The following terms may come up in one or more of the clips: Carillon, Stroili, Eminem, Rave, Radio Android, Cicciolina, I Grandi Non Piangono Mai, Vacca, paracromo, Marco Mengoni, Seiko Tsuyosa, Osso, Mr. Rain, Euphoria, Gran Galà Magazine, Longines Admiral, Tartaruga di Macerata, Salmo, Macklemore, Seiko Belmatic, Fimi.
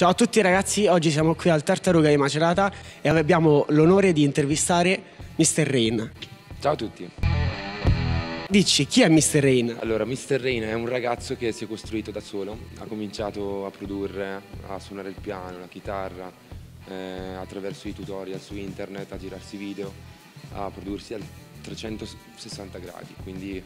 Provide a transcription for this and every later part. Ciao a tutti ragazzi, oggi siamo qui al Tartaruga di Macerata e abbiamo l'onore di intervistare Mr. Rain. Ciao a tutti. Dici, chi è Mr. Rain? Allora, Mr. Rain è un ragazzo che si è costruito da solo, ha cominciato a produrre, a suonare il piano, la chitarra, attraverso i tutorial su internet, a girarsi video, a prodursi al 360 gradi, quindi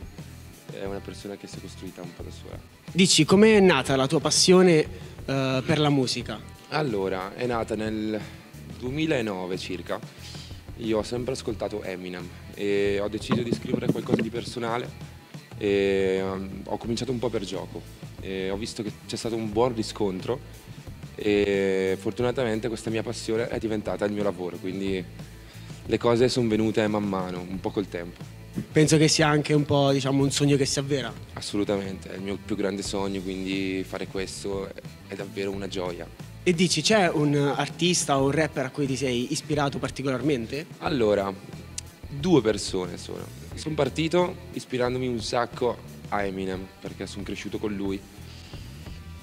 è una persona che si è costruita un po' da sola. Dici, com'è nata la tua passione per la musica? Allora, è nata nel 2009 circa. Io ho sempre ascoltato Eminem e ho deciso di scrivere qualcosa di personale e ho cominciato un po' per gioco e ho visto che c'è stato un buon riscontro e fortunatamente questa mia passione è diventata il mio lavoro, quindi le cose sono venute man mano, un po' col tempo. Penso che sia anche un po', diciamo, un sogno che si avvera. Assolutamente, è il mio più grande sogno, quindi fare questo è davvero una gioia. E dici, c'è un artista o un rapper a cui ti sei ispirato particolarmente? Allora, due persone sono. Sono partito ispirandomi un sacco a Eminem, perché sono cresciuto con lui.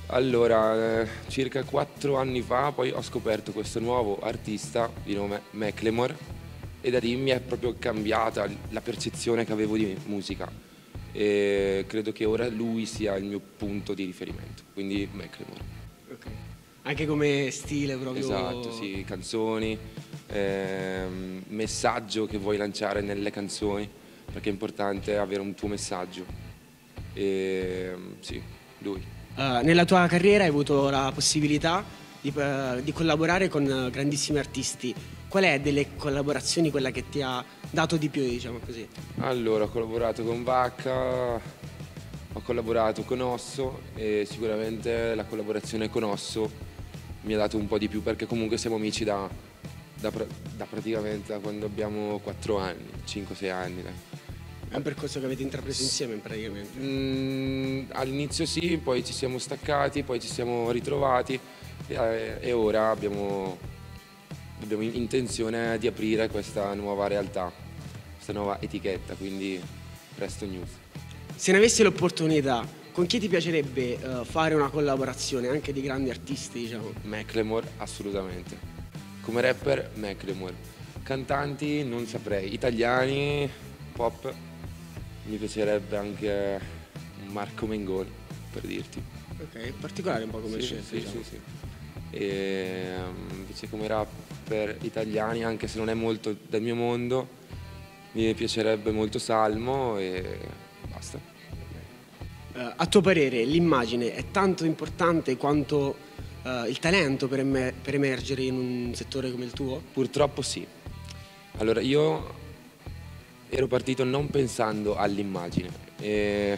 Allora, circa 4 anni fa poi ho scoperto questo nuovo artista di nome Macklemore, e da lì mi è proprio cambiata la percezione che avevo di musica e credo che ora lui sia il mio punto di riferimento, quindi Macklemore. Okay. Anche come stile proprio? Esatto, sì, canzoni, messaggio che vuoi lanciare nelle canzoni, perché è importante avere un tuo messaggio, e, sì, lui. Nella tua carriera hai avuto la possibilità di collaborare con grandissimi artisti. Qual è delle collaborazioni quella che ti ha dato di più, diciamo così? Allora, ho collaborato con Vacca, ho collaborato con Osso e sicuramente la collaborazione con Osso mi ha dato un po' di più perché comunque siamo amici da praticamente da quando abbiamo 4 anni, 5-6 anni. È un percorso che avete intrapreso insieme praticamente? All'inizio sì, poi ci siamo staccati, poi ci siamo ritrovati e ora abbiamo intenzione di aprire questa nuova realtà, questa nuova etichetta, quindi presto news. Se ne avessi l'opportunità, con chi ti piacerebbe fare una collaborazione anche di grandi artisti, diciamo? Macklemore, assolutamente. Come rapper, Macklemore. Cantanti, non saprei. Italiani, pop, mi piacerebbe anche Marco Mengoni, per dirti. Ok, particolare un po' come scelta. Sì, diciamo. Sì. E invece come rapper italiani, anche se non è molto del mio mondo, mi piacerebbe molto Salmo e basta. A tuo parere l'immagine è tanto importante quanto il talento per emergere in un settore come il tuo? Purtroppo sì. Allora, io ero partito non pensando all'immagine e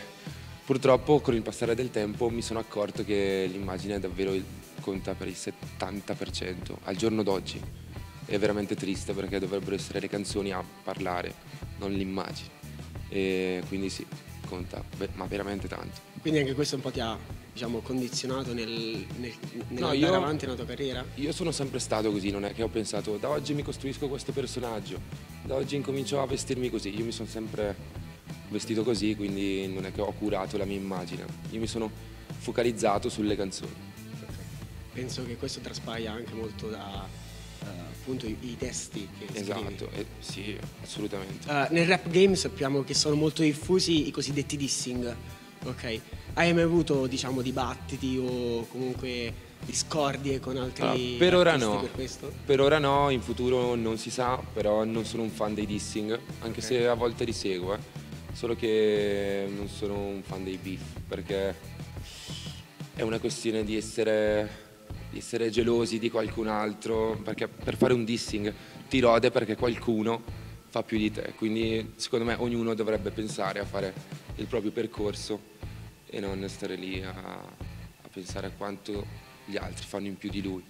purtroppo con il passare del tempo mi sono accorto che l'immagine è davvero conta per il 70% al giorno d'oggi. È veramente triste perché dovrebbero essere le canzoni a parlare, non l'immagine. E quindi sì, conta, ma veramente tanto. Quindi anche questo un po' ti ha, diciamo, condizionato nell'andare avanti nella tua carriera? Io sono sempre stato così, non è che ho pensato da oggi mi costruisco questo personaggio, da oggi incomincio a vestirmi così. Io mi sono sempre vestito così, quindi non è che ho curato la mia immagine. Io mi sono focalizzato sulle canzoni. Penso che questo traspaia anche molto da appunto i testi che scrivi. Esatto, sì, assolutamente. Nel rap game sappiamo che sono molto diffusi i cosiddetti dissing, ok? Hai mai avuto, diciamo, dibattiti o comunque discordie con altri artisti? Per ora no, per questo? Per ora no, in futuro non si sa, però non sono un fan dei dissing, anche okay. Se a volte li seguo, solo che non sono un fan dei beef, perché è una questione di essere gelosi di qualcun altro, perché per fare un dissing ti lode perché qualcuno fa più di te, quindi secondo me ognuno dovrebbe pensare a fare il proprio percorso e non stare lì a pensare a quanto gli altri fanno in più di lui.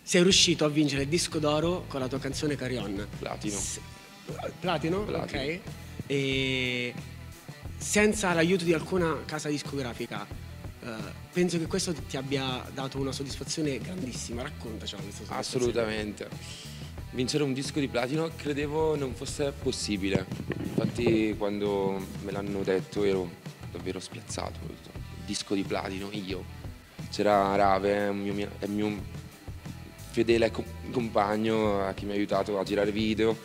Sei riuscito a vincere il disco d'oro con la tua canzone Carillon. Platino. Platino? Ok. E senza l'aiuto di alcuna casa discografica. Penso che questo ti abbia dato una soddisfazione grandissima, raccontacela questa soddisfazione. Assolutamente, vincere un disco di platino credevo non fosse possibile, infatti quando me l'hanno detto ero davvero spiazzato, disco di platino, io c'era Rave, è un mio fedele compagno che mi ha aiutato a girare video.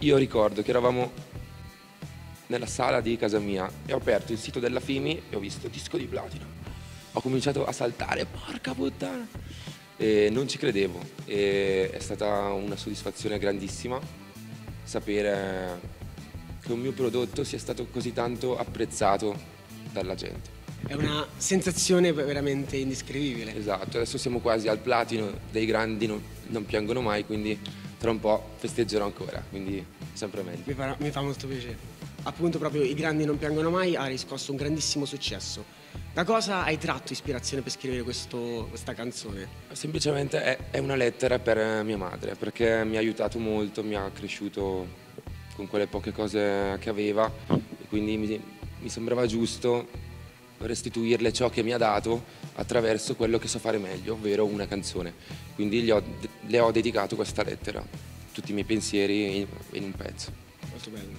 Io ricordo che eravamo nella sala di casa mia e ho aperto il sito della Fimi e ho visto disco di platino. Ho cominciato a saltare, porca puttana! E non ci credevo, e è stata una soddisfazione grandissima sapere che un mio prodotto sia stato così tanto apprezzato dalla gente. È una sensazione veramente indescrivibile. Esatto, adesso siamo quasi al platino dei Grandi non piangono mai, quindi tra un po' festeggerò ancora, quindi sempre meglio. Mi fa molto piacere. Appunto, proprio I Grandi Non Piangono Mai ha riscosso un grandissimo successo. Da cosa hai tratto ispirazione per scrivere questa canzone? Semplicemente è una lettera per mia madre, perché mi ha aiutato molto, mi ha cresciuto con quelle poche cose che aveva, e quindi mi sembrava giusto restituirle ciò che mi ha dato attraverso quello che so fare meglio, ovvero una canzone. Quindi le ho dedicato questa lettera, tutti i miei pensieri in un pezzo. Molto bello.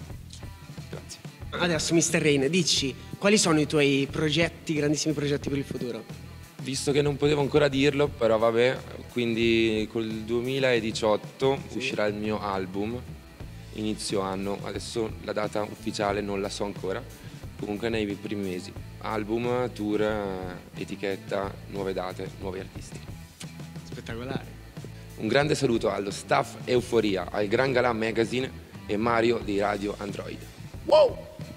Grazie. Adesso Mr. Rain, dici quali sono i tuoi progetti, grandissimi progetti per il futuro? Visto che non potevo ancora dirlo, però vabbè, quindi col 2018 sì, uscirà il mio album, inizio anno, adesso la data ufficiale non la so ancora, comunque nei primi mesi. Album, tour, etichetta, nuove date, nuovi artisti. Spettacolare. Un grande saluto allo staff Euphoria, al Gran Galà Magazine e Mario di Radio Android. Wow!